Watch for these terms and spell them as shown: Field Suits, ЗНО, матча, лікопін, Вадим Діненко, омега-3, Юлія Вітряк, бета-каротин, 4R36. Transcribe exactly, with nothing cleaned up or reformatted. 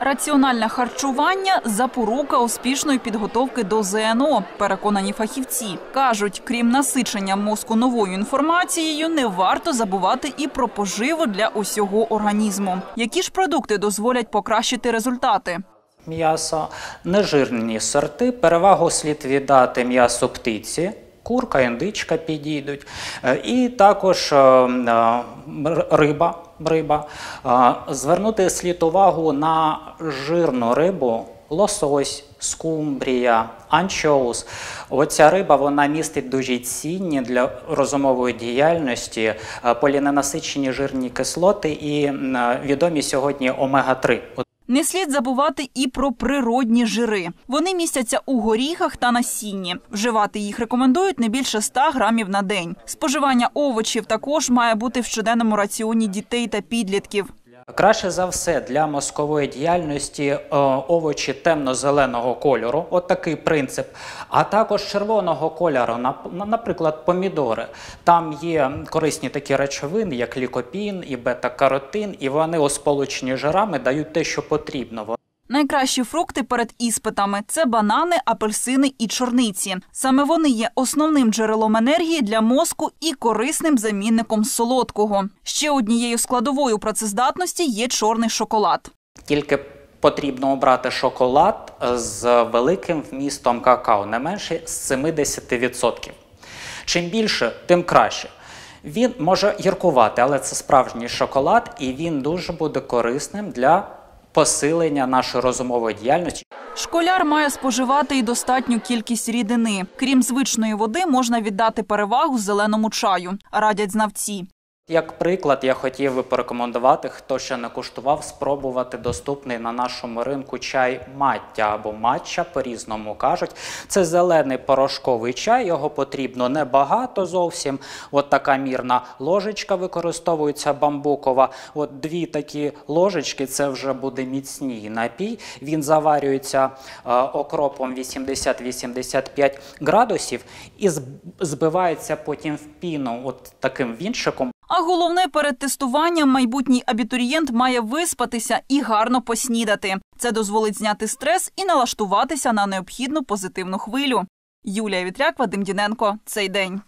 Раціональне харчування – запорука успішної підготовки до З Н О, переконані фахівці. Кажуть, крім насичення мозку новою інформацією, не варто забувати і про поживу для усього організму. Які ж продукти дозволять покращити результати? М'ясо, нежирні сорти, перевагу слід віддати м'ясу птиці, курка, індичка підійдуть, і також риба. Риба. Звернути слід увагу на жирну рибу, лосось, скумбрія, анчоус. Оця риба, вона містить дуже цінні для розумової діяльності поліненасичені жирні кислоти і відомі сьогодні омега три. Не слід забувати і про природні жири. Вони містяться у горіхах та насінні. Вживати їх рекомендують не більше ста грамів на день. Споживання овочів також має бути в щоденному раціоні дітей та підлітків. Краще за все для мозкової діяльності овочі темно-зеленого кольору, от такий принцип, а також червоного кольору, наприклад, помідори. Там є корисні такі речовини, як лікопін і бета-каротин, і вони у сполученні з жирами дають те, що потрібно. Найкращі фрукти перед іспитами – це банани, апельсини і чорниці. Саме вони є основним джерелом енергії для мозку і корисним замінником солодкого. Ще однією складовою працездатності є чорний шоколад. Тільки потрібно обрати шоколад з великим вмістом какао, не менше з семидесяти відсотків. Чим більше, тим краще. Він може гіркувати, але це справжній шоколад, і він дуже буде корисним для посилення нашої розумової діяльності. Школяр має споживати і достатню кількість рідини. Крім звичної води, можна віддати перевагу зеленому чаю, радять знавці. Як приклад, я хотів би порекомендувати, хто ще не куштував, спробувати доступний на нашому ринку чай матча або матча, по-різному кажуть. Це зелений порошковий чай, його потрібно небагато зовсім. От така мірна ложечка використовується бамбукова. От дві такі ложечки, це вже буде міцній напій. Він заварюється е, окропом вісімдесят-вісімдесят п'ять градусів і збивається потім в піну от таким вінчиком. А головне, перед тестуванням майбутній абітурієнт має виспатися і гарно поснідати. Це дозволить зняти стрес і налаштуватися на необхідну позитивну хвилю. Юлія Вітряк, Вадим Діненко. Цей день.